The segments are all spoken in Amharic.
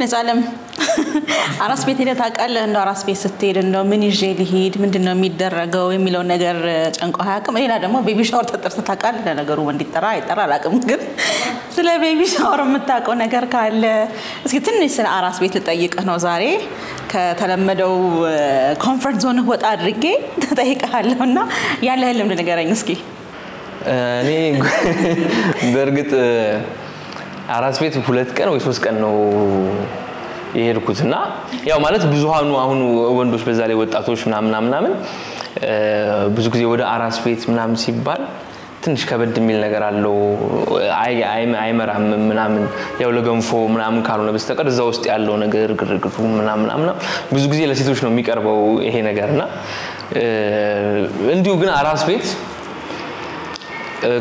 مثلاً عراس بيت هنا تاك قال إنه عراس بيت ستير إنه من الجيل هيد من إنه ميدرجة وميلو نجار أنكو هاكم إيه هذا ما بيبي شعور تترس تاك قال إنه نجارو من دي تراي ترى لكم ممكن سلا بيبي شعور متاك ونجار قال بس كتني سلا عراس بيت لتأيك أنا زاري كتلمدو كونفرت زون هو تأرجع تأيك هالهنا يعني هالهم نجار ينسكي أني درجة عراس بيت بولت كان ويسوس كأنه يركضنا يا ومالت بزوجها إنه هون وين بس بزعلي وتأتوش منام بزوجي وده عراس بيت منام سيبال تنش كبد ميل نجارلو عايم رحم منام يا ولا جنف منام كارونه بس تكرر زوجتي علو نجار كركفو منام بزوجي لسيتوش نوميك أربعة هنا جارنا عندي وجن عراس بيت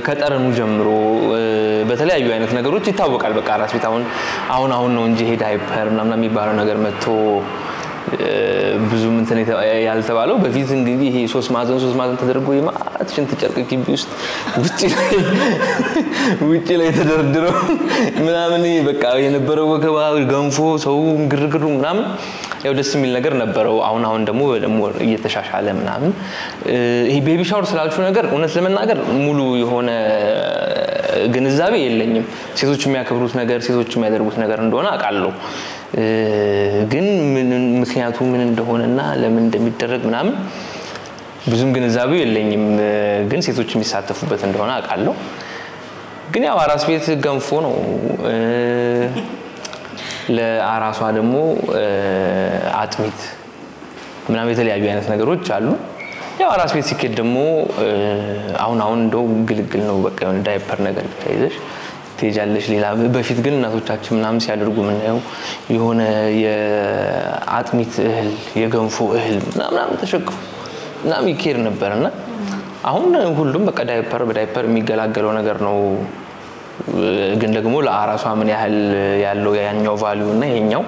كتر نجمرو بتلاقي يعني كنا جروتي تابوك على بكارس بتاعون عون نونجي هداي بحر نامنا ميبارنا جرمة تو بزوم تاني يال تبالو بفيز نديدي هي سوس مازن تدرجوي ما عشان تشارك كيبيست وتشيله تدرجرو منامني بكاوي نبرو وكباو الجنفو سوون جرجرو منام يا ودرس ميل نجار نبرو عون دمو يتشاش على منام هي بيبي شاور سلاو شو نجار ونسلم نجار ملو يهونا جنزابي اللي سيزوج ميا كبروت نجار سيزوج ميا دربوت نجار ندونا كعلو جن من مخياتهم من الدهوننا لمن دم يترك منام بزوم جنزابي اللي جن سيزوج ميا ساتف بتن دونا كعلو جن يا وراس بيت جنفونو لعراس وادمو عتميت منام يتلي أبي أنا سنجرود شالو يا وراس بيت سكيدمو عون دو قلنا بكون دايبر نجار تيجش تيجالش لي لعب بفيت قلنا تو تاكش منام سيادرقو منه يهون يا عتميت أهل يجنفو أهل منام تشكف منام يكير نبرنا عون كلهم بك دايبر ميجالا قلنا جرنو جندكمو لعراس ومن يحل يالو يعنيو فاليونا يعنيو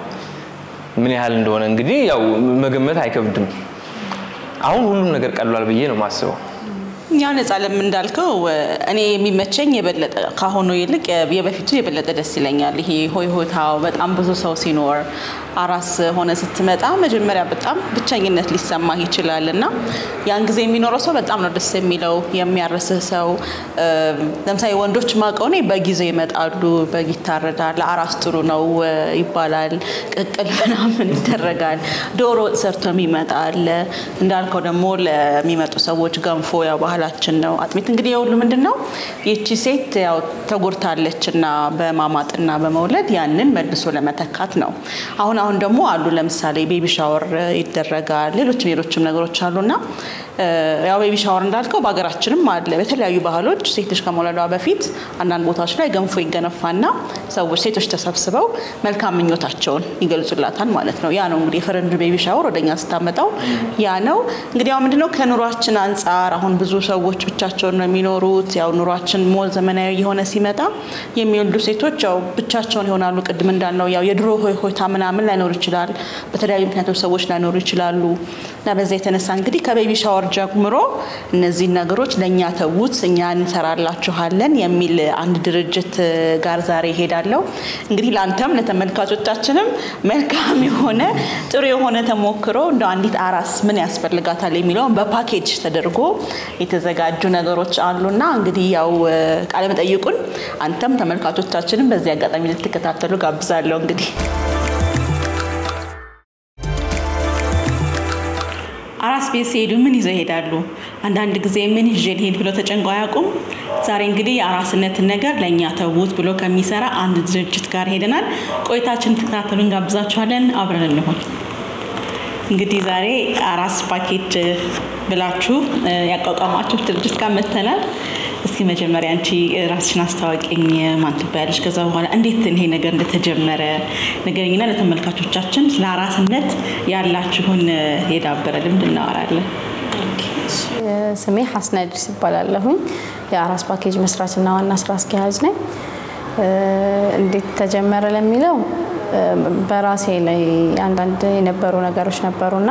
من يحل ندون انجدي ياو مجمد هاي كبدم عون هولم نجار قالوا البيين وما سوا يعني تعلم من ذلك وأنا ميمتشين يبلد قهونو يلك يبفتو يبلد الدستيلين اللي هو تاو بدأم بزوسو سينور عراس هون ستمت أم جمرة بدأم بتشين النت لسه ما هي تلا لنا يعني زي مينو راسه بدأم ندرسه ميلو يمي عرسه دم ساي وندوش ما كوني باقي زي ما تقولو باقي ترى على عراس ترونا ويبالال كلنا من الترجال دورو صرتو ميمت على ذلك ودمول ميمت وسويت جام فويا وها لاتشنا أتمنى إنك اليوم لمن دنا يتجسيت أو تقول تالتشنا بماماتنا بمولد يعني نمدرسه لما تكاتنا أهون دمو على لمسالي بيبي شاور يتدرجا ليروتشني روتشنا قروتشالونا يا بيبي شاور ندالك وباقراتشنا ما أدل بتهلا يبهالوج سيتش كمولا لعبة فيت أنا نبوتاش لا يجمع فيك جنفنا سو سيتش تسبسبوا ملكا من يتحشون يقولوا لا تان ما لتنو يعني عمري فرند بيبي شاور ودنيا استمتعوا يعني عمري عم دنا كانوا روتشنا أنصار أهون بزوجة وش بتشون مينوروت يا نروتشن مول زمانه يهون سيمتا يميلوا سيتوش أو بتشون هون على قدمن دانو يا يدروه هو ثامنا من لانو رجال بترى يمكن توسويش لانو رجالو نبزيت أنا سانجري كبيبي شاور جاك مرو نزيد نجروش دنيا توت سنيان سرال لا تشهلن يميل عند درجة جارزاري هيدالو نجري لانتم نتمل كاتو تاتشنم ملكام يهونه تري يهونه تموكرو دانديت عراس من أسفل لقاتالي ميلون بباكيج تدرجو يتزعج نجروش علونا نجري أو على متأيكون أنتم تمل كاتو تاتشنم بزيادة تميل تكتاتلو قابزالو نجري عراس بيت سيدو مني زهيدالو عندان دكزي مني جلهيد بلو تجنقاياكم سارينجدي عراس النت النجار لانيا تابوت بلو كميسارة عند درجة كار هيدنال كويتاچن تكتاتلون غابزاچوالن አብረን እንሆን እንግዲህ ዛሬ አራስ ፓኬጅ ብላችሁ ያቋቋማችሁ ድርጅት ጋር መተናል እስኪ መጀመሪያ አንቺ ራስሽን አስተዋወቂኝ ማን ትባያለሽ ከዛ በኋላ እንዴት ይሄ ነገር እንደተጀመረ ነገርኝና ለተመልካቾቻችን ስለ አራስነት ያላችሁን የዳበረ ልምድ እናወራለን ስሜ ሐስና ድርስ ይባላለሁ የአራስ ፓኬጅ መስራችና ዋና ስራ አስኪያጅ ነኝ እንዴት ተጀመረ ለሚለው በራሴ ላይ አንዳንድ የነበሩ ነገሮች ነበሩና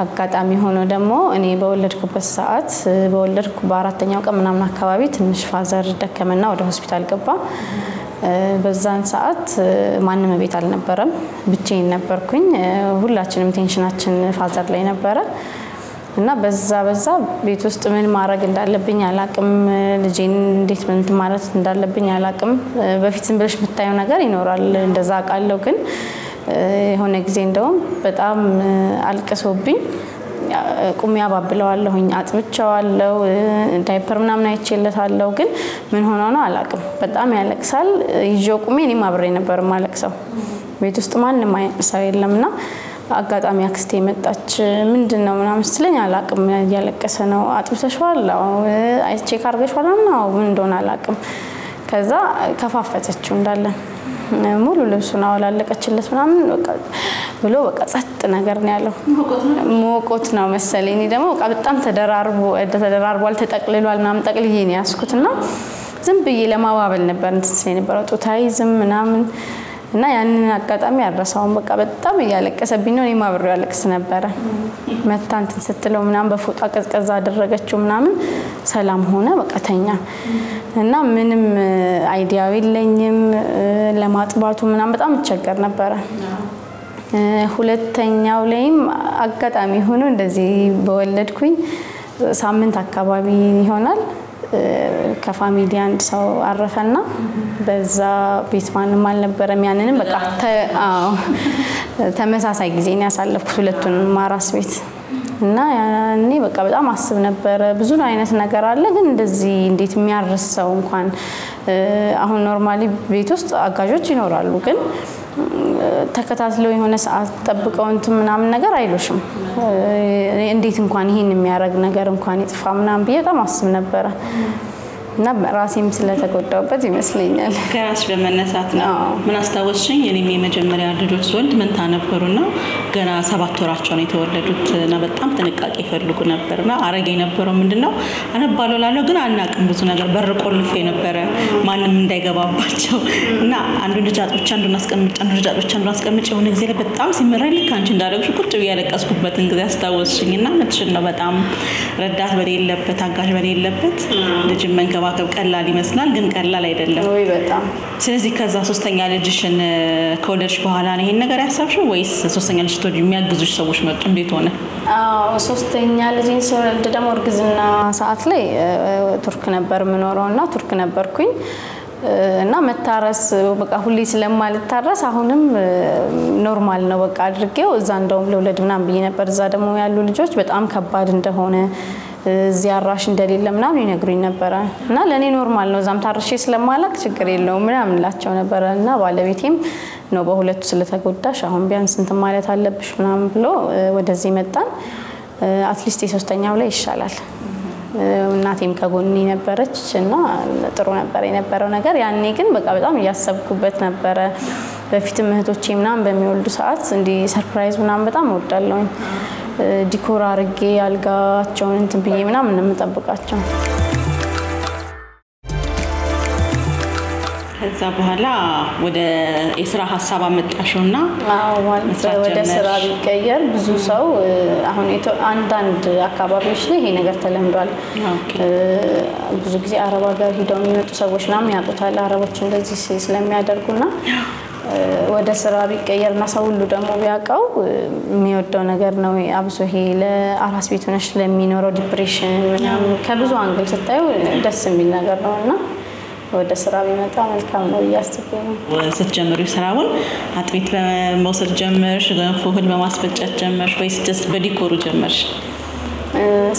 አጋጣሚ ሆኖ ደግሞ እኔ በወለድኩበት ሰዓት በወለድኩ በአራተኛው ቀን ምናምን አካባቢ ትንሽ ፋዘር ደከመና ወደ ሆስፒታል ገባ በዛን ሰዓት ማንም ቤት አልነበረም ብቻዬን ነበርኩኝ ሁላችንም ቴንሽናችን ፋዘር ላይ ነበረ እና በዛ ቤት ውስጥ ምን ማድረግ እንዳለብኝ አላቅም ልጄን እንዴት ምን ማለት እንዳለብኝ አላቅም በፊት ዝም ብለሽ መታየው ነገር ይኖራል እንደዛ አቃለው ግን የሆነ ጊዜ እንደውም በጣም አልቀሶብኝ ቁም ያባብለዋለሁኝ አጥብቻዋለሁ ዳይፐር ምናምን አይቼለታለሁ ግን ምን ሆኖ ነው አላቅም በጣም ያለቅሳል ይዤው ቁሜ እኔ ማብሬ ነበር ማለቅሰው ቤት ውስጥ ማንም አይሰው የለምና አጋጣሚ አክስቴ መጣች ምንድነው ምናምን ስለኛ አላቅም ያለቀሰ ነው አጥብተሽዋል አይቼክ አርገሽዋል ነው ምን እንደሆነ አላቅም ከዛ ከፋፈተችው እንዳለ ሙሉ ልብሱን አወላለቀችለት ምናምን በቃ ብሎ በቃ ጸጥ ነገር ነው ያለው ሞቆት ነው መሰለኝ ደግሞ በቃ በጣም ተደራርቧል ተጠቅልሏል ምናምን ጠቅልዬ ነው ያስኩትና ዝም ብዬ ለማባበል ነበር እንትስኔ ነበር ጦታይዝም ምናምን እና ያንን አጋጣሚ አረሳውም በቃ በጣም ያለቀሰብኝ ነው የማብሩ ያለቅስ ነበር መታንት ስትለው ምናምን በፎጣ ቀዝቀዛ አደረገችው ምናምን ሰላም ሆነ በቃ ተኛ እና ምንም አይዲያው የለኝም ለማጥባቱ ምናምን በጣም ተቸገር ነበር ሁለተኛው ላይም አጋጣሚ ሆኖ እንደዚህ በወለድኩኝ ሳምንት አካባቢ ይሆናል ከፋሚሊ አንድ ሰው አረፈና በዛ ቤትማንም አልነበረም ያንንም በቃ ተመሳሳይ ጊዜ ነው ያሳለፍኩት ሁለቱን ማራስ ቤት እና ያኔ በቃ በጣም አስብ ነበር ብዙ አይነት ነገር አለ ግን እንደዚህ እንዴት የሚያርሰው እንኳን አሁን ኖርማሊ ቤት ውስጥ አጋዦች ይኖራሉ ግን ተከታትለው የሆነ ሰዓት ተጠብቀው እንትምናም ነገር አይሉሽም እንዴት እንኳን ይሄን የሚያረግ ነገር እንኳን ይጥፋምናም ብዬ በጣም አስብ ነበር እና ራሴም ስለተቆጣውበት ይመስለኛል ከራስ በመነሳት ነው ምን አስተዋወሽኝ የኔም የመጀመሪያ ልጆች ወልድ ምን ታነበሩና ገና 7 ወራቸው ነው የተወለዱት እና በጣም ጥንቃቄ ይፈልጉ ነበርና አረጋ የነበረው ምንድነው አነባሎላለው ግን አናቅም ብዙ ነገር በርቆልፍ የነበረ ማንም እንዳይገባባቸው እና አንዱ ልጅ አጥብቻ አንዱን አስቀምጭ የሆነ ጊዜ በጣም ሲመረል ካንቺ እንዳደረግሽ ቁጭ ያለቀስኩበትን ጊዜ አስተዋወሽኝና ምትሽን ነው በጣም ረዳት በሌለበት አጋሽ በሌለበት ልጅ መንከ ባከብ ቀላል ይመስላል ግን ቀላል አይደለም ወይ በጣም ስለዚህ ከዛ ሶስተኛ ልጅሽን ኮሌጅ በኋላ ነው ይሄን ነገር ያሳብሽው ወይስ ሶስተኛ ልጅ ተወልዶ የሚያግዙሽ ሰዎች መጡ እንዴት ሆነ ሶስተኛ ልጅን ሰወልድ ደሞ እርግዝና ሰዓት ላይ ቱርክ ነበር ምኖርውና ቱርክ ነበርኩኝ እና መታረስ በቃ ሁሌ ስለማልታረስ አሁንም ኖርማል ነው በቃ አድርጌው እዛ እንደውም ለወለድ ምናም ብዬ ነበር እዛ ደሞ ያሉ ልጆች በጣም ከባድ እንደሆነ ዚያራሽ እንደሌለ ምናም ይነግሩኝ ነበር እና ለኔ ኖርማል ነው ዛም ታርሽ ስለማላክ ችግር የለውም ምናም ላቸው ነበርና ባለቤቴም ነው በሁለቱ ስለተጎዳሽ አሁን ቢያንስ እንት ማለት አለብሽ ምናም ብሎ ወደዚህ መጣን አትሊስት ሶስተኛው ላይ ይሻላል እናቴም ከጎንኝ ነበረች እና ጥሩ ነበር የነበረው ነገር ያኔ ግን በቃ በጣም ያሰብኩበት ነበር በፊትም እህቶቼ ምናም በሚወልዱ ሰዓት እንዲ ሰርፕራይዝ ምናም በጣም ወዳለሁኝ ዲኮር አርጌ አልጋቸውን እንትን ብዬ ምናምን እንጠብቃቸው ከዛ በኋላ ወደ እስራ ሐሳብ አመጣሽውና ወደ ስራ ቢቀየር ብዙ ሰው አሁን አንድ አካባቢዎች ላይ ይሄ ነገር ተለምዷል ብዙ ጊዜ አረባ ጋር ሄደው የሚመጡ ሰዎች ናም ያቆታል አረቦች እንደዚህ ስለሚያደርጉና ወደ ስራ ቢቀየርና ሰው ሁሉ ደሞ ቢያቀው የሚወደው ነገር ነው አብሶ ይሄ ለአራስ ቤት ሆነሽ ለሚኖረው ዲፕሬሽን ምናምን ከብዙ አንግል ስታዩ ደስ የሚል ነገር ነውና ወደ ስራ ቢመጣ መልካም ነው ያስተቀመ ወሰጀመሩ ስራውን አጥቤት በመውሰድ ጀመርሽ ገንፎል በማስፈጨት ጀመርሽ ወይስ just በዲኮሩ ጀመርሽ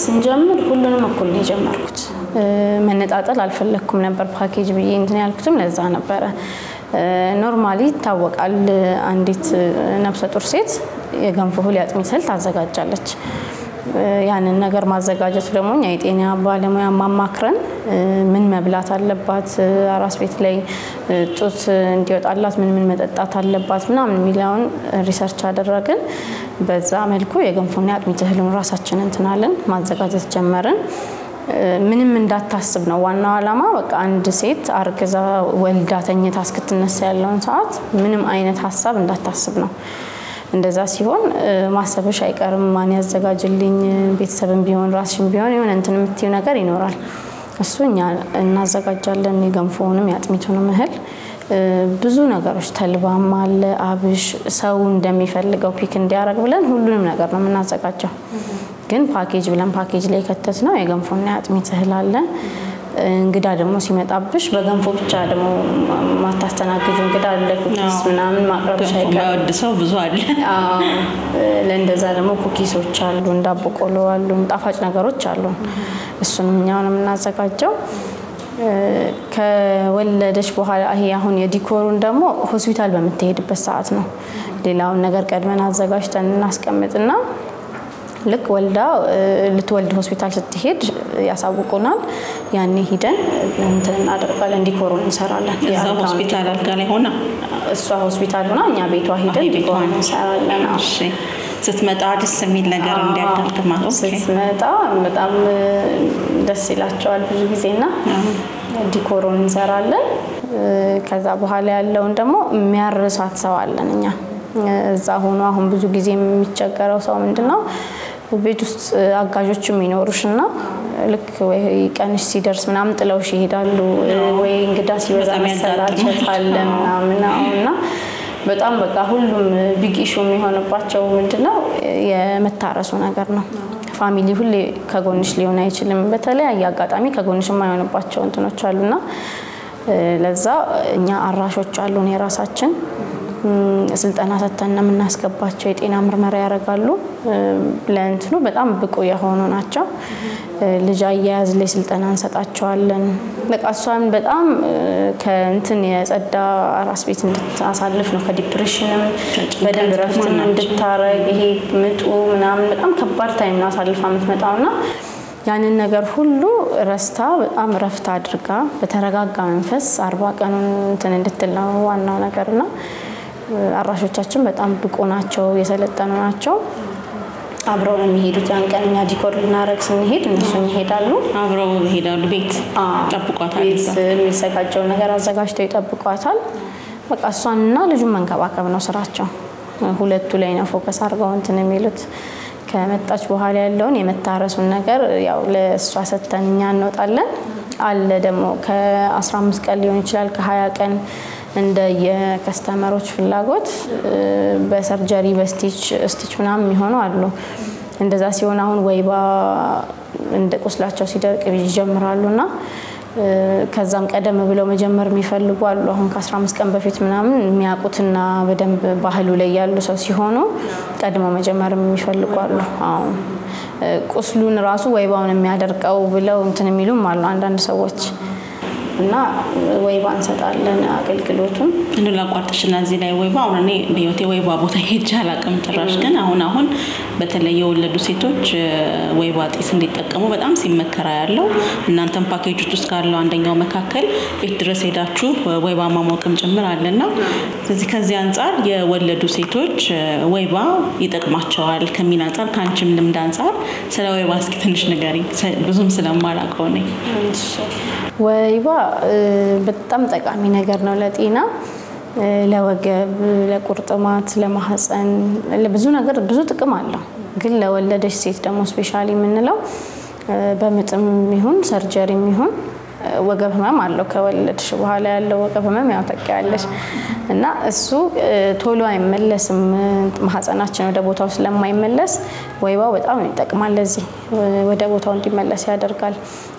ስንጀምር ሁሉንም እኩል ነው ጀመርኩት መነጣጣል አልፈለኩም ነበር ፓኬጅ ብዬ እንትን ያልኩትም ለዛ ነበር ኖርማሊ ታወቃል አንዲት ነፍሰ ጡር ሴት የገንፎ ሁሉ ያጥሚት ታዘጋጃለች يعني النجار ما زجاجة سلمون يعيد إني أبالي ما ماما كرن من مبلغ طلبات راس بيت لي توت نديوت علات من مدة طلبات منا من مليون ريسيرش هذا الرجل بس عمل كوي يجون فنيات متهلون راساتشن انتنالن ما زجاجة تجمرن من دات تحسبنا وانا على ما بق عند سيت أركزا والدات إني تاسكت النسالون ساعات منهم أين تحسب من دات تحسبنا እንደዛ ሲሆን ማሰብሽ አይቀርም ማን ያዘጋጅልኝ ቤተሰብም ቢሆን ራስሽም ቢሆን ይሁን እንትን የምትዩ ነገር ይኖራል እሱኛ እናዘጋጃለን ይገንፎንም ያጥሚቱንም እህል ብዙ ነገሮች ተልባም አለ አብሽ ሰው እንደሚፈልገው ፒክ እንዲያረግ ብለን ሁሉንም ነገር ነው እናዘጋጃው ግን ፓኬጅ ብለን ፓኬጅ ላይ ከተት ነው የገንፎና ያጥሚት እህል አለ እንግዳ ደግሞ ሲመጣብሽ በገንፎ ብቻ ደግሞ ማታስተናግጁ እንግዳ ለኩኪስ ምናምን ማቅረብ ሳይቀር ወድሰው ብዙ አይደል አዎ ለእንደዛ ደግሞ ኩኪሶች አሉ እንዳቦቆሎ አሉ ጣፋጭ ነገሮች አሉ እሱንም እኛውን እናዘጋጀው ከወለደሽ በኋላ አይ አሁን የዲኮሩን ደግሞ ሆስፒታል በመተሄድበት ሰዓት ነው ሌላውን ነገር ቀድመን አዘጋጅተን እናስቀምጥና لك ولدا لتولد هوسبيتال ستهيد يا سابقونال يعني هيدن ننتن أدربال عندي كورونا سرالة يا هوسبيتال قالي هنا السوا هوسبيتال هنا يا بيتوا هيدن كورونا سرالة ماشي ستمت عاد السميد لجرم دكتور كمان ستمت عاد أم دسيلات شوال بجيزنا عندي كورونا سرالة كذا بحاله الله عندما ميرسات سوالنا نيا زاهون وهم بزوجين متشكروا سامدنا وبيجوز أجازوتش مينورشنا لك وكان السيدرس منام تلاو شهيدالو وينقداس يوزام السراج حالنا منا أمنا بتأم بكاهولهم بيجيشوا ميهون باتشوا مدنا يا متعرسونا كرنا فاميلي هولي كعونش ليونا يشلم بتلاع يا قدامي كعونش ما يونا باتشوا أنتوا نشالونا لذا نيا الراشوت شالون يراساتشن سلطانا ሰጣና እናስቀባቸው የጤና ምርመራ ያረጋሉ ለእንትኑ በጣም ብቁ የሆኑ ናቸው ልጅ አያያዝ ላይ ስልጣና እንሰጣቸዋለን በቃ እሷን በጣም ከእንትን የጸዳ ራስ ቤት እንድታሳልፍ ነው ከዲፕሬሽንም በደም ረፍትን እንድታረግ ይሄ ምጡ ምናምን በጣም ከባድ ታይም ነው አሳልፋ የምትመጣውና ያንን ነገር ሁሉ ረስታ በጣም ረፍታ አድርጋ በተረጋጋ መንፈስ 40 ቀኑን እንትን እንድትለው ዋናው ነገር ነው አራሾቻችን በጣም ብቁ ናቸው የሰለጠኑ ናቸው አብረው የሚሄዱት ያን ቀንኛ ዲኮር ልናረግ ስንሄድ እነሱም ይሄዳሉ አብረው ይሄዳሉ ቤት ጠብቋታል የሚሰቃጨው ነገር አዘጋጅተው ይጠብቋታል በቃ እሷንና ልጁን መንከባከብ ነው ስራቸው ሁለቱ ላይ ነው ፎከስ አድርገው እንትን የሚሉት ከመጣች በኋላ ያለውን የመታረሱን ነገር ያው ለሷ ሰተንኛ እንወጣለን አለ ደግሞ ከ15 ቀን ሊሆን ይችላል ከ20 ቀን እንደ የከስተመሮች ፍላጎት በሰርጀሪ በስቲች ምናምን ይሆኑ አሉ እንደዛ ሲሆን አሁን ወይባ እንደቆስላቸው ሲደርቅ ይጀምራሉና ከዛም ቀደም ብለው መጀመር የሚፈልጉ አሉ አሁን ከ15 ቀን በፊት ምናምን የሚያቁትና በደንብ ባህሉ ላይ ያሉ ሰው ሲሆኑ ቀድሞ መጀመር የሚፈልጉ አሉ አዎ ቆስሉን ራሱ ወይባውን የሚያደርቀው ብለው እንትን የሚሉም አሉ አንዳንድ ሰዎች እና ወይባ እንሰጣለን አገልግሎቱን እንደላቋርጥሽና እዚህ ላይ ወይባ አሁን እኔ በህይወቴ ወይባ ቦታ ሄጃል አቅም ጥራሽ ግን አሁን በተለየ ወለዱ ሴቶች ወይባ ጤስ እንዲጠቀሙ በጣም ሲመከራ ያለው እናንተም ፓኬጆች ውስጥ ካለው አንደኛው መካከል ቤት ድረስ ሄዳችሁ ወይባ ማሞቅም ጀምር አለና ስለዚህ ከዚህ አንፃር የወለዱ ሴቶች ወይባ ይጠቅማቸዋል ከሚል አንፃር ካንቺም ልምድ አንፃር ስለ ወይባ እስኪ ትንሽ ንገሪኝ ብዙም ስለማላውቀው ነኝ ወይባ በጣም ጠቃሚ ነገር ነው ለጤና ለወገብ ለቁርጥማት ለማህፀን ለብዙ ነገር ብዙ ጥቅም አለው ግን ለወለደች ሴት ደግሞ ስፔሻሊ ምንለው በመጥም ይሁን ሰርጀሪም ይሁን ወገብ ህመም አለው ከወለደሽ በኋላ ያለው ወገብ ህመም ያው ተቀያለሽ እና እሱ ቶሎ አይመለስም ማህፀናችን ወደ ቦታው ስለማይመለስ ወይባው በጣም ይጠቅማል ለዚህ ወደ ቦታው እንዲመለስ ያደርጋል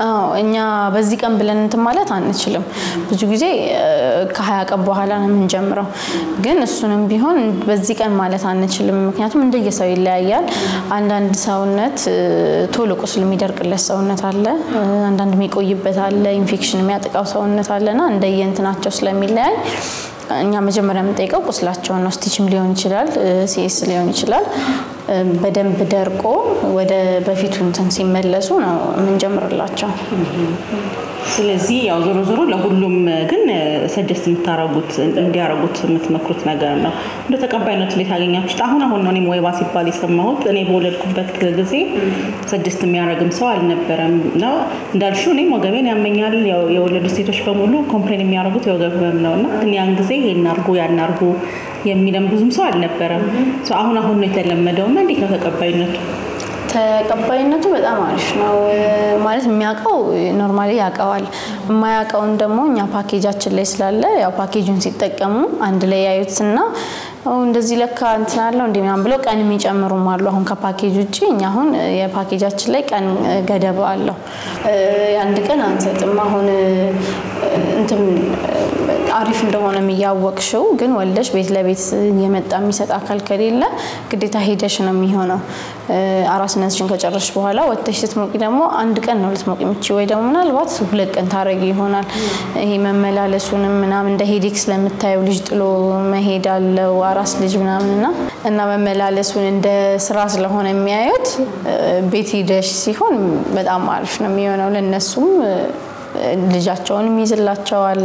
أنا بزيك أم بلن تمالات عن نشلم بزوجي كهاك أبو هلا من جمرة جن السنن بيهون بزيك أم مالات عن نشلم مكنيات من دقيقة سوي الليل عندنا سونت طولك أصل ميدر كله سونت على عندنا ميكو يبت على إنفكشن مياتك أو سونت على نا عندنا ينتنات جسلا ميلان أنا مجمرة متأكد بسلاش جون نستيجم ليون يشلال سيس ليون يشلال بدم بدركو وده بفيتون تنسيم مللسون من جمر اللاتشة. سلزي أو زرو لا كلهم كن سجستم ترابط إندي رابط مثل ما كنت نجارنا. وده تكبرنا تلي ثالينيا مش تاهونا هون نوني موي باسي بالي سماهوت أنا بقول لكم بتكذزي سجستم يا رقم سؤال نبرم نا دار شو نيم وجبين يا مينيال يا ولد رستيتوش فمولو كمبرني يا رابط يا وجبين نا تني عنجزي هناركو يا ناركو يميلم بزوم سؤال نبرم. سو أهونا هون نتكلم مدام ما ديك نتكبرنا. تكبرنا تو بدأ مارشنا ومارس مياكا ونورمالي ياكا وال مياكا وندمو نيا باكي جاتش ليس لله يا باكي جنسي تكمو عند ليه يتسنى وندزي لك أنتنا لون دي من بلوك أنا ميج أمر ومارلو هم كباكي جوتشي نيا هون يا باكي جاتش ليك أن قدابو الله عندك أنا أنت ما هون أنت أعرف إن روانا مياوك شو جن ولدش بيت لبيت يمد أميسات أكل كريلا كدي تهيدش أنا ميهونا أراس ناس جنك جرش بهلا والتشت ممكن دمو عندك أنه لس ممكن تشوي دمونا الوقت سبلك أنت هرجي هونا هي من ملالسون منا من دهيدكس لما تاولجت له ما هي دال وأراس لجمنا منا إنما ملالسون إن دس راس لهونا ميايت بيتي دش سيهون بدأ ما عرفنا ميهونا ولا الناسوم ልጃቸውን ሚዝላቸዋል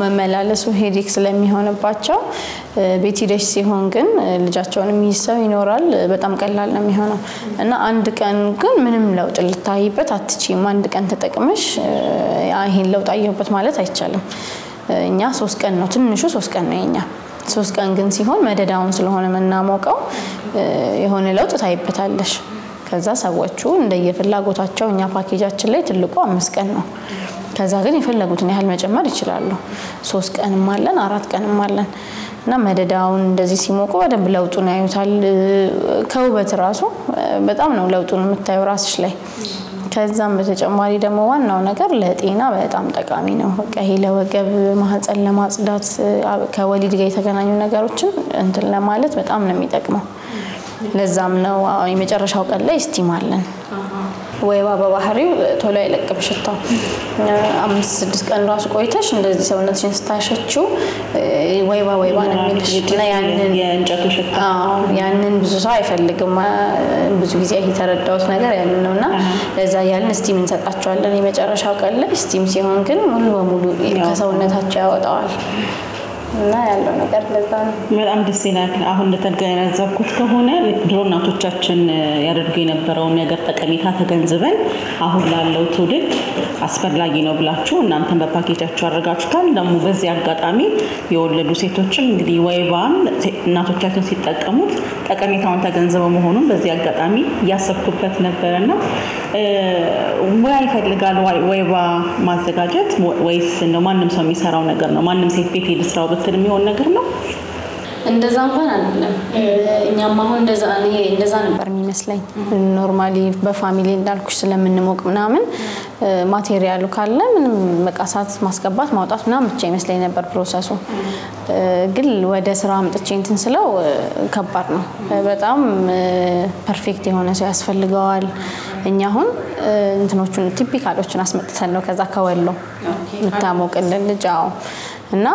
መመላለሱ ሄዲክስ ለሚሆንባቸው ቤት ሄደሽ ሲሆን ግን ልጃቸውን ሚይዘው ይኖራል በጣም ቀላል ነው የሚሆነው እና አንድ ቀን ግን ምንም ለውጥ ልታይበት አትችይም አንድ ቀን ተጠቅመሽ አይሄን ለውጥ አይየበት ማለት አይቻለም እኛ 3 ቀን ነው ትንሹ 3 ቀን ነው እኛ 3 ቀን ግን ሲሆን መደዳውን ስለሆነ መናሞቀው የሆነ ለውጥ ታይበታለሽ ከዛ ሰዎቹ እንደየፍላጎታቸው እኛ ፓኬጃችን ላይ ትልቁ 5 ቀን ነው ከዛ ግን ይፈልጉትን ያህል መጨመር ይችላሉ 3 ቀንም አለን 4 ቀንም አለን እና መደዳውን እንደዚህ ሲሞቁ በደንብ ለውጡን ያዩታል ከውበት ራሱ በጣም ነው ለውጡን የምታዩ ራስሽ ላይ ከዛም በተጨማሪ ደግሞ ዋናው ነገር ለጤና በጣም ጠቃሚ ነው በቃ ይሄ ለወገብ ማህፀን ለማጽዳት ከወሊድ ጋር የተገናኙ ነገሮችን እንትን ለማለት በጣም ነው የሚጠቅመው لازم نو يمجرش هوك الله استيمالن ويبابا بحري تلاقي لك بشتى أمس دسك أن راسك ويتش إن دسك سوينا تشنستاشة شو ويبا نميلشنا يعني نجاتو شتى يعني بزوجايف اللي كمان بزوجي هي ترى دوس نجار يعني نونا لازم يعني نستيمين سات أشوال لأن يمجرش هوك الله استيم سيهون كن ملو كسوينا تجاوب طال لا يلا نكرر ملأم دسيناك أهون لترجعنا زبكت كهونا درنا تجتشن يرجعنا براوني قرتك أميتها تجنزبن أهون لا لو تودك أسفر لاجينا بلاقشون نانتم بباقي تجارجاتشتان لما بزيار قط أمي يقول لدوسي تجتشن قدي ويبان ناتو تجتشن ستة أموت أكميتها أنت جنزبا مهونم بزيار قط أمي يا سبكت نبرنا ويايفد لقال ويبا ما زجاجت ويس نمان نمسومي سراونا قر نمان نمسيت بيبي لسراوبت ترميون نقرنا እንደዛ እንኳን አይደለም እኛማ አሁን እንደዛ ነው እንደዛ ነበር የሚመስለኝ ኖርማሊ በፋሚሊ እንዳልኩሽ ስለምንሞቅ ምናምን ማቴሪያሉ ካለ ምንም መቃሳት ማስቀባት ማውጣት ምናምን ብቻ ይመስለኝ ነበር ፕሮሰሱ ግን ወደ ስራ አምጥቼ እንትን ስለው ከባድ ነው በጣም ፐርፌክት የሆነ ሰው ያስፈልጋል እኛ አሁን እንትኖቹን ቲፒካሎቹን አስመጥተን ነው ከዛ ከወሎ ምታሞቀልን ልጅው እና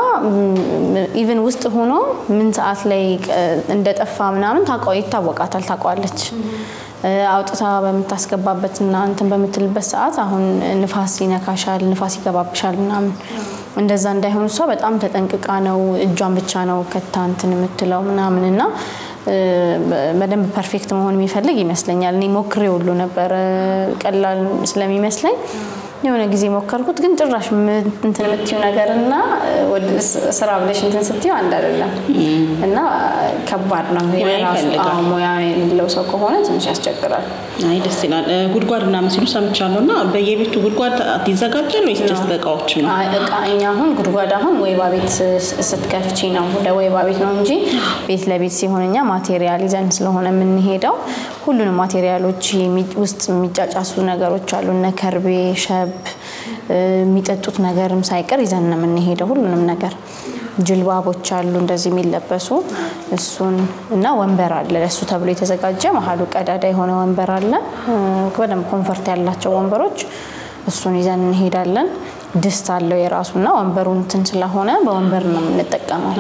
ኢቭን ውስጥ ሆኖ ምን ሰዓት ላይ እንደጠፋ ምናምን ይታወቃታል ታውቃለች አውጥታ በመታስገባበትና እንትን በመትልበት ሰዓት አሁን ንፋስ ይነካሻል ንፋስ ይገባብሻል ምናምን እንደዛ እንዳይሆን ሰው በጣም ተጠንቅቃ ነው እጇን ብቻ ነው ከታንትን የምትለው ምናምንና መደም ፐርፌክት መሆን የሚፈልግ ይመስለኛል እኔ ሞክሬው ሁሉ ነበር ቀላል ስለሚመስለኝ የሆነ ጊዜ ሞከርኩት ግን ጭራሽ እንትን ለጥዩ ነገርና ወደ ስራ ብለሽ እንትን ስትዩ አንድ አይደለም እና ከባድ ነው የራሱ ሙያ ያለው ሰው ከሆነ ትንሽ ያስቸግራል አይ ደስ ይላል ጉድጓድና መስሉ ሰምቻለሁና በየቤቱ ጉድጓድ አትዘጋጅ ነው እስከስ በቃዎች ነው አይ እቃኛ አሁን ጉድጓድ አሁን ወይባ ቤት ስትከፍቺ ነው ወደ ወይባ ቤት ነው እንጂ ቤት ለቤት ሲሆንኛ ማቴሪያል ይዘን ስለሆነ ምን ሄደው ሁሉንም ማቴሪያሎች ውስጥ የሚጫጫሱ ነገሮች አሉና ከርቤ ሸብ የሚጠጡት ነገርም ሳይቀር ይዘን ምን ሄደ ሁሉንም ነገር ጅልባቦች አሉ እንደዚህ የሚለበሱ እሱን እና ወንበር አለ ለሱ ተብሎ የተዘጋጀ መሐሉ ቀዳዳ የሆነ ወንበር አለ በደም ኮንፈርት ያላቸው ወንበሮች እሱን ይዘን ሄዳለን ድስት አለው የራሱና ወንበሩን እንትን ስለሆነ በወንበር ነው የምንጠቀመው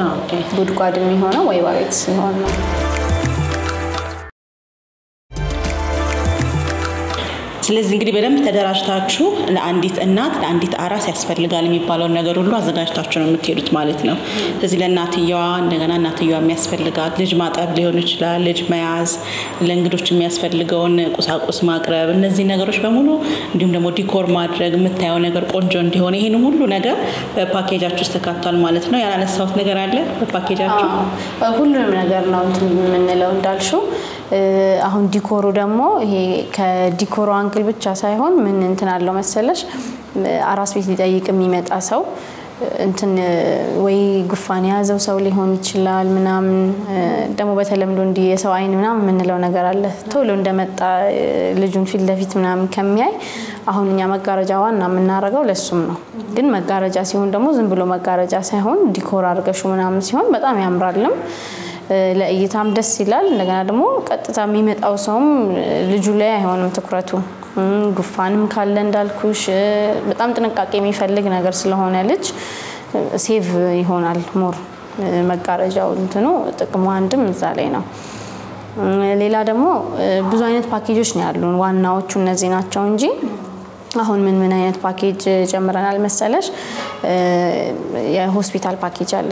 ጉድጓድም ይሆነው ወይ ባቤት ሲሆን ነው ስለዚህ እንግዲህ በደም ተደራሽታችሁ ለአንዲት እናት ለአንዲት አራስ ያስፈልጋል የሚባለው ነገር ሁሉ አዘጋጅታችሁ ነው የምትሄዱት ማለት ነው ስለዚህ ለእናትየዋ እንደገና እናትየዋ የሚያስፈልጋት ልጅ ማጠብ ሊሆን ይችላል ልጅ መያዝ ለእንግዶች የሚያስፈልገውን ቁሳቁስ ማቅረብ እነዚህ ነገሮች በሙሉ እንዲሁም ደግሞ ዲኮር ማድረግ የምታየው ነገር ቆንጆ እንዲሆን ይሄን ሁሉ ነገር በፓኬጃችሁ ተካቷል ማለት ነው ያላነሳሁት ነገር አለ በፓኬጃችሁ ሁሉንም ነገር ነው እንትምንለው እንዳልሽው አሁን ዲኮሩ ደግሞ ይሄ ከዲኮሩ አንግል ብቻ ሳይሆን ምን እንትናለው መሰለሽ አራስ ቤት ሊጠይቅ የሚመጣ ሰው እንትን ወይ ጉፋን ያዘው ሰው ሊሆን ይችላል ምናምን ደግሞ በተለምዶ እንዲ የሰው አይን ምናምን ምንለው ነገር አለ ቶሎ እንደመጣ ልጁን ፊት ለፊት ምናምን ከመያይ አሁንኛ መጋረጃዋን እናምናረጋው ለሱም ነው ግን መጋረጃ ሲሆን ደግሞ ዝም ብሎ መጋረጃ ሳይሆን ዲኮር አድርገሽ ምናምን ሲሆን በጣም ያምራልም ለእይታም ደስ ይላል እንደገና ደግሞ ቀጥታ የሚመጣው ሰውም ልጁ ላይ አይሆንም ትኩረቱ ጉፋንም ካለ እንዳልኩሽ በጣም ጥንቃቄ የሚፈልግ ነገር ስለሆነ ልጅ ሴቭ ይሆናል ሞር መጋረጃው እንትኑ ጥቅሙ አንድም እዛ ላይ ነው ሌላ ደግሞ ብዙ አይነት ፓኬጆች ነው ያሉን ዋናዎቹ እነዚህ ናቸው እንጂ አሁን ምን አይነት ፓኬጅ ጀምረናል መሰለሽ የሆስፒታል ፓኬጅ አለ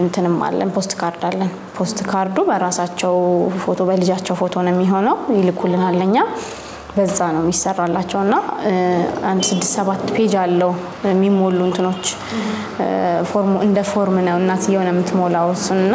እንትንም አለን ፖስት ካርድ አለን ፖስት ካርዱ በራሳቸው ፎቶ በልጃቸው ፎቶ ነው የሚሆነው ይልኩልናልኛ በዛ ነው የሚሰራላቸውና 167 ፔጅ አለው የሚሞሉ እንትኖች ፎርሙ እንደ ፎርም ነው እናትየው ነው የምትሞላውስና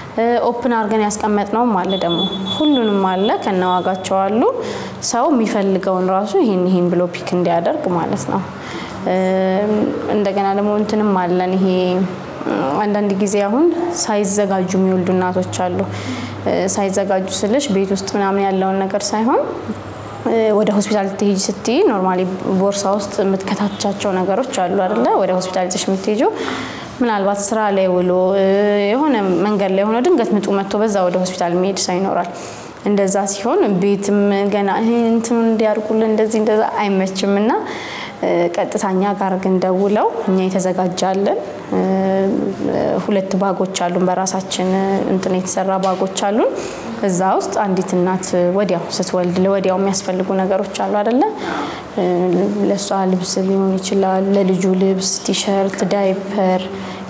ኦፕን አርገን ያስቀመጥነው ማለት ደግሞ ሁሉንም አለ ከነዋጋቸው አሉ ሰው የሚፈልገውን ራሱ ይሄን ብሎ ፒክ እንዲያደርግ ማለት ነው እንደገና ደግሞ እንትንም አለን ይሄ አንድ ጊዜ አሁን ሳይዘጋጁ የሚወልዱ እናቶች አሉ ሳይዘጋጁ ስለሽ ቤት ውስጥ ምናምን ያለውን ነገር ሳይሆን ወደ ሆስፒታል ትሄጂ ስትይ ኖርማሊ ቦርሳ ውስጥ የምትከታቻቸው ነገሮች አሉ አይደለ ወደ ሆስፒታል ትሽ የምትሄጂው ምናልባት ስራ ላይ ውሎ የሆነ መንገድ ላይ ሆኖ ድንገት ምጡ መጥቶ በዛ ወደ ሆስፒታል መሄድ ሳይኖራል እንደዛ ሲሆን ቤትም ገና እንትኑን እንዲያርቁልን እንደዛ አይመችምና ቀጥታኛ ጋር ግን ደውለው እኛ የተዘጋጃለን ሁለት ባጎች አሉን በራሳችን እንትን የተሰራ ባጎች አሉን እዛ ውስጥ አንዲት እናት ወዲያው ስትወልድ ለወዲያው የሚያስፈልጉ ነገሮች አሉ አይደለ ለሷ ልብስ ሊሆን ይችላል ለልጁ ልብስ ቲሸርት ዳይፐር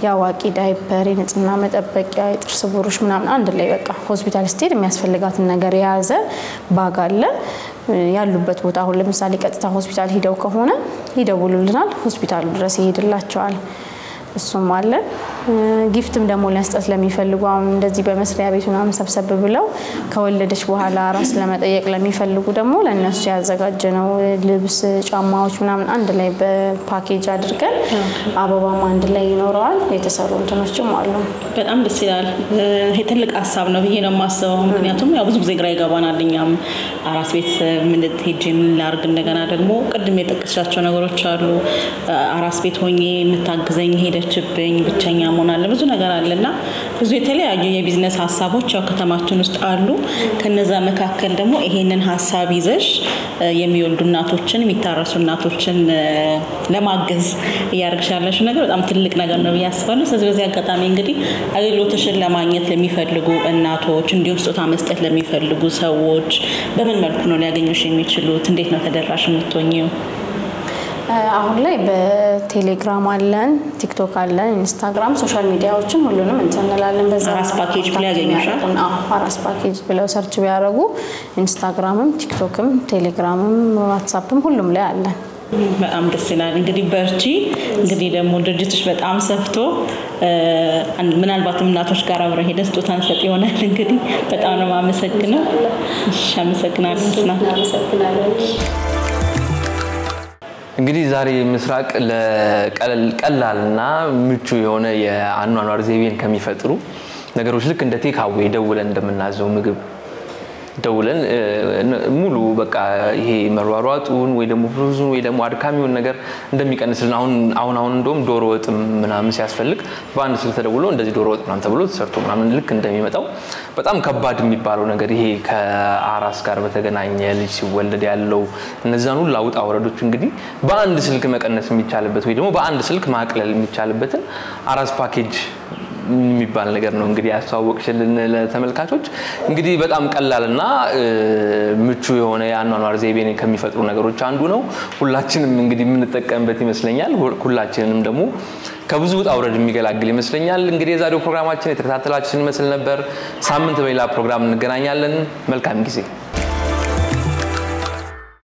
ያዋቂ ዳይፐር ንጽህና መጠበቂያ የጥርስ ብሩሽ ምናምን አንድ ላይ በቃ ሆስፒታል ስቴድ የሚያስፈልጋትን ነገር ያዘ ባግ አለ ያሉበት ቦታ አሁን ለምሳሌ ቀጥታ ሆስፒታል ሄደው ከሆነ ይደውሉልናል ሆስፒታሉ ድረስ ይሄድላቸዋል እሱም አለ ጊፍትም ደግሞ ለስጠት ለሚፈልጉ አሁን እንደዚህ በመስሪያ ቤት ምናምን ሰብሰብ ብለው ከወለደች በኋላ ራስ ለመጠየቅ ለሚፈልጉ ደግሞ ለነሱ ያዘጋጀነው ልብስ ጫማዎች ምናምን አንድ ላይ በፓኬጅ አድርገን አበባም አንድ ላይ ይኖራል የተሰሩ እንትኖችም አሉ በጣም ደስ ይላል ትልቅ ሐሳብ ነው ብዬ ነው የማስበው ምክንያቱም ያው ብዙ ጊዜ ግራ ይገባናልኛም አራስ ቤት ምን ልትሄጂ ምን ላርግ እንደገና ደግሞ ቅድም የጠቀስሻቸው ነገሮች አሉ አራስ ቤት ሆኜ የምታግዘኝ ሄደችብኝ ብቻኛ مونال بزو نجار علنا بزويت لي أجي بيزنس حسابه شو كتماتون استقلوا كنزا مكاكل دمو إهينن حسابي زش يميولدون ناتوتشن ميتارسون ناتوتشن لما جز يارك شارلش نجار أم تلك نجار نبياس فلوس أزوزي كتامين قدي أجل لو تشر لما نيت لمي فرلجو الناتوتشن ديوس أتامست لمي فرلجو سووج بمن مركنو لاجنوش يميتشلو تنديتنا تدرش متونيو አሁን ላይ በቴሌግራም አለን ቲክቶክ አለን ኢንስታግራም ሶሻል ሚዲያዎችን ሁሉንም እንተናላለን በዛ አራስ ፓኬጅ ብለው ያገኙሻል አራስ ፓኬጅ ብለው ሰርች ቢያደርጉ ኢንስታግራምም ቲክቶክም ቴሌግራምም ዋትስአፕም ሁሉም ላይ አለን በጣም ደስ ይላል እንግዲህ በርቺ እንግዲህ ደግሞ ድርጅትሽ በጣም ሰፍቶ ምናልባትም እናቶች ጋር አብረን ሄደን ስጦታን ሰጥ ይሆናል እንግዲህ በጣም ነው ማመሰግነው ሻመሰግናለሁ እንግዲህ ዛሬ ምስራቅ ለቀላልና ምቹ የሆነ የአኗኗር ዘይቤን ከሚፈጥሩ ነገሮች ልክ እንደ ቴካዌ ደውለን እንደምናዘው ምግብ ደውለን ሙሉ በቃ ይሄ መሯሯጡን ወይ ደሞ ፍሩዙን ወይ ደሞ አድካሚውን ነገር እንደሚቀንስልን አሁን እንደውም ዶሮ ወጥ ምናምን ሲያስፈልግ በአንድ ስልክ ተደውሎ እንደዚህ ዶሮ ወጥ ምናምን ተብሎ ተሰርቶ ምናምን ልክ እንደሚመጣው በጣም ከባድ የሚባለው ነገር ይሄ ከአራስ ጋር በተገናኘ ልጅ ሲወለድ ያለው እነዛን ሁሉ አውጣ ወረዶች እንግዲህ በአንድ ስልክ መቀነስ የሚቻልበት ወይ ደሞ በአንድ ስልክ ማቅለል የሚቻልበት አራስ ፓኬጅ የሚባል ነገር ነው እንግዲህ ያስተዋወቅሽልን ለተመልካቾች እንግዲህ በጣም ቀላልና ምቹ የሆነ ያኗኗር ዘይቤን ከሚፈጥሩ ነገሮች አንዱ ነው ሁላችንም እንግዲህ ምን ተጠቀምበት ይመስለኛል ሁላችንም ደግሞ ከብዙ ጣውረድ የሚገላግል ይመስለኛል እንግዲህ የዛሬው ፕሮግራማችን የተከታተላችሁን መስል ነበር ሳምንት በሌላ ፕሮግራም እንገናኛለን መልካም ጊዜ